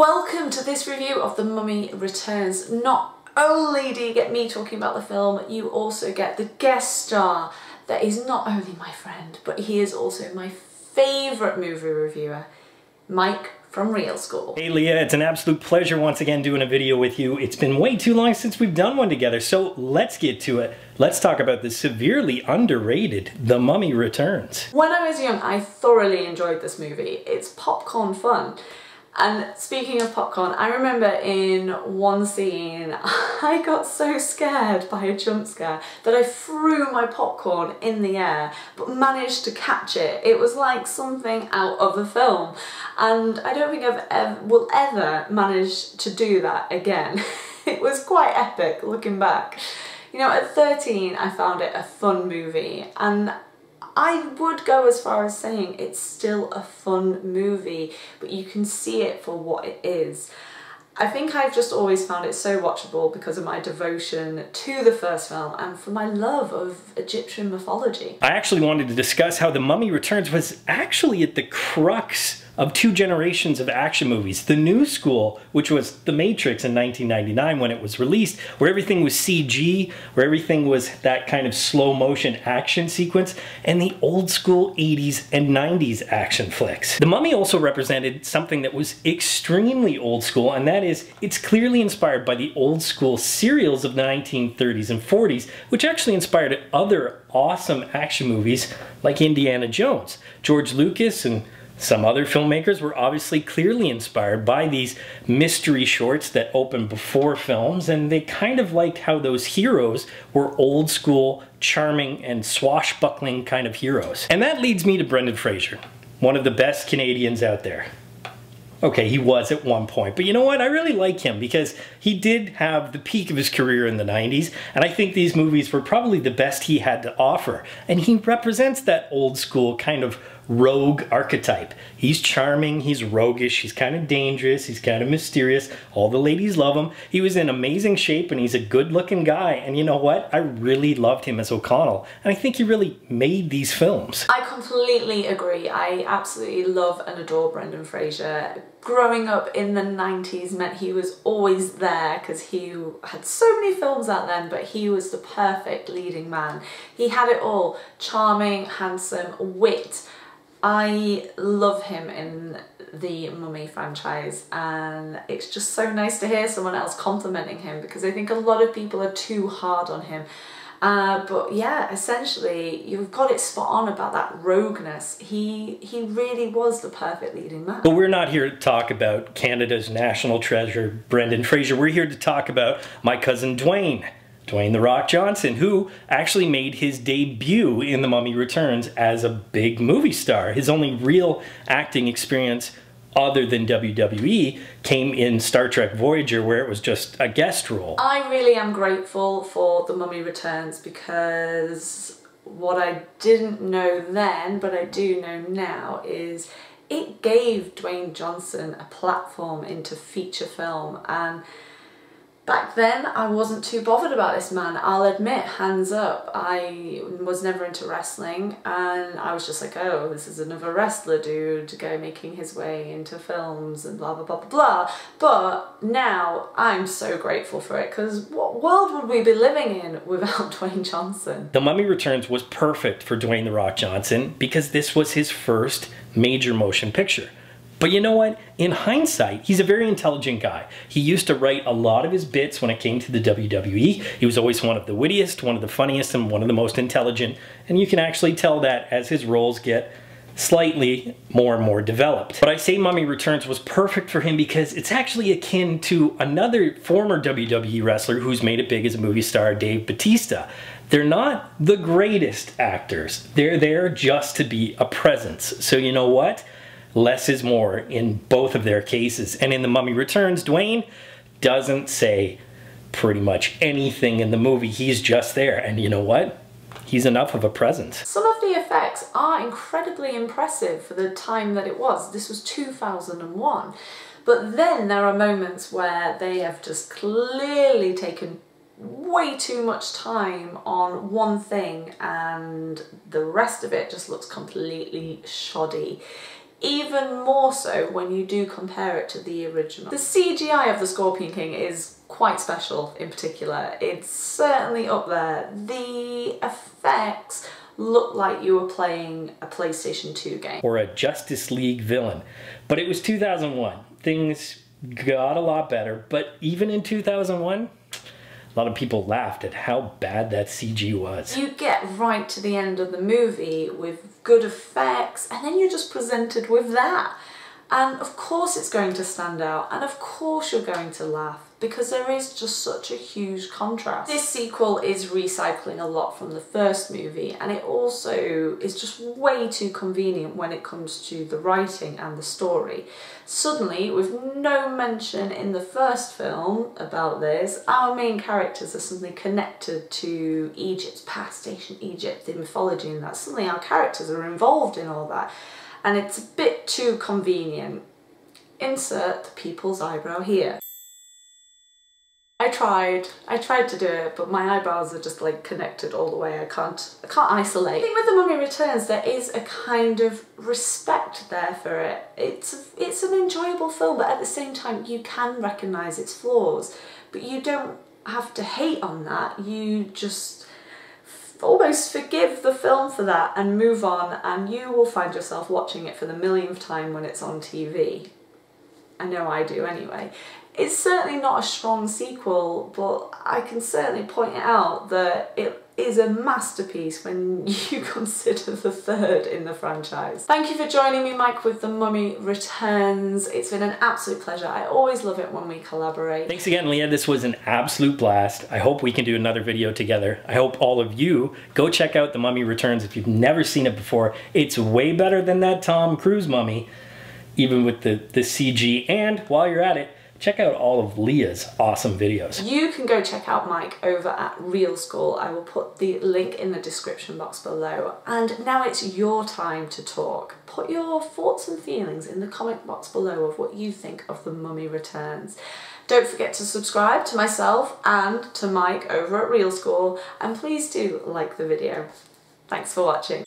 Welcome to this review of The Mummy Returns. Not only do you get me talking about the film, you also get the guest star that is not only my friend, but he is also my favourite movie reviewer, Mike from Reel School. Hey Leah, it's an absolute pleasure once again doing a video with you. It's been way too long since we've done one together, so let's get to it. Let's talk about the severely underrated The Mummy Returns. When I was young, I thoroughly enjoyed this movie. It's popcorn fun. And speaking of popcorn, I remember in one scene, I got so scared by a jump scare that I threw my popcorn in the air, but managed to catch it. It was like something out of a film. And I don't think I will ever manage to do that again. It was quite epic looking back. You know, at 13, I found it a fun movie, and I would go as far as saying it's still a fun movie, but you can see it for what it is. I think I've just always found it so watchable because of my devotion to the first film and for my love of Egyptian mythology. I actually wanted to discuss how The Mummy Returns was actually at the crux of two generations of action movies. The new school, which was The Matrix in 1999 when it was released, where everything was CG, where everything was that kind of slow motion action sequence, and the old school 80s and 90s action flicks. The Mummy also represented something that was extremely old school, and that is, it's clearly inspired by the old school serials of the 1930s and 40s, which actually inspired other awesome action movies like Indiana Jones. George Lucas and some other filmmakers were obviously clearly inspired by these mystery shorts that opened before films, and they kind of liked how those heroes were old school, charming, and swashbuckling kind of heroes. And that leads me to Brendan Fraser, one of the best Canadians out there. Okay, he was at one point, but you know what? I really like him because he did have the peak of his career in the 90s, and I think these movies were probably the best he had to offer. And he represents that old school kind of rogue archetype. He's charming, he's roguish, he's kind of dangerous, he's kind of mysterious. All the ladies love him. He was in amazing shape and he's a good-looking guy. And you know what? I really loved him as O'Connell. And I think he really made these films. I completely agree. I absolutely love and adore Brendan Fraser. Growing up in the 90s meant he was always there because he had so many films out then, but he was the perfect leading man. He had it all. Charming, handsome, wit. I love him in the Mummy franchise, and it's just so nice to hear someone else complimenting him because I think a lot of people are too hard on him. But yeah, essentially, you've got it spot on about that rogueness. He really was the perfect leading man. But we're not here to talk about Canada's national treasure, Brendan Fraser. We're here to talk about my cousin Dwayne The Rock Johnson, who actually made his debut in The Mummy Returns as a big movie star. His only real acting experience other than WWE came in Star Trek Voyager, where it was just a guest role. I really am grateful for The Mummy Returns because what I didn't know then, but I do know now, is it gave Dwayne Johnson a platform into feature film. And back then, I wasn't too bothered about this man, I'll admit, hands up. I was never into wrestling, and I was just like, oh, this is another wrestler dude making his way into films and blah, blah, blah, blah, blah. But now I'm so grateful for it, because what world would we be living in without Dwayne Johnson? The Mummy Returns was perfect for Dwayne The Rock Johnson because this was his first major motion picture. But you know what? In hindsight, he's a very intelligent guy. He used to write a lot of his bits when it came to the WWE. He was always one of the wittiest, one of the funniest, and one of the most intelligent. And you can actually tell that as his roles get slightly more and more developed. But I say Mummy Returns was perfect for him because it's actually akin to another former WWE wrestler who's made it big as a movie star, Dave Batista. They're not the greatest actors. They're there just to be a presence. So you know what? Less is more in both of their cases. And in The Mummy Returns, Dwayne doesn't say pretty much anything in the movie. He's just there. And you know what? He's enough of a presence. Some of the effects are incredibly impressive for the time that it was. This was 2001. But then there are moments where they have just clearly taken way too much time on one thing and the rest of it just looks completely shoddy. even more so when you do compare it to the original. The CGI of the Scorpion King is quite special in particular. It's certainly up there. The effects look like you were playing a PlayStation 2 game. Or a Justice League villain. But it was 2001. Things got a lot better, but even in 2001, a lot of people laughed at how bad that CG was. You get right to the end of the movie with good effects, and then you're just presented with that. And of course it's going to stand out, and of course you're going to laugh, because there is just such a huge contrast. This sequel is recycling a lot from the first movie, and it also is just way too convenient when it comes to the writing and the story. Suddenly, with no mention in the first film about this, our main characters are suddenly connected to Egypt's past, ancient Egypt, the mythology and that. Suddenly our characters are involved in all that, and it's a bit too convenient. Insert the people's eyebrow here. I tried to do it, but my eyebrows are just like connected all the way. I can't isolate. I think with The Mummy Returns there is a kind of respect there for it. It's an enjoyable film, but at the same time you can recognise its flaws, but you don't have to hate on that. You just almost forgive the film for that and move on, and you will find yourself watching it for the millionth time when it's on TV. I know I do anyway. It's certainly not a strong sequel, but I can certainly point out that it is a masterpiece when you consider the third in the franchise. Thank you for joining me, Mike, with The Mummy Returns. It's been an absolute pleasure. I always love it when we collaborate. Thanks again, Leah. This was an absolute blast. I hope we can do another video together. I hope all of you go check out The Mummy Returns if you've never seen it before. It's way better than that Tom Cruise mummy, even with the CG. And while you're at it, check out all of Leah's awesome videos. You can go check out Mike over at Reel School. I will put the link in the description box below. And now it's your time to talk. Put your thoughts and feelings in the comment box below of what you think of The Mummy Returns. Don't forget to subscribe to myself and to Mike over at Reel School. And please do like the video. Thanks for watching.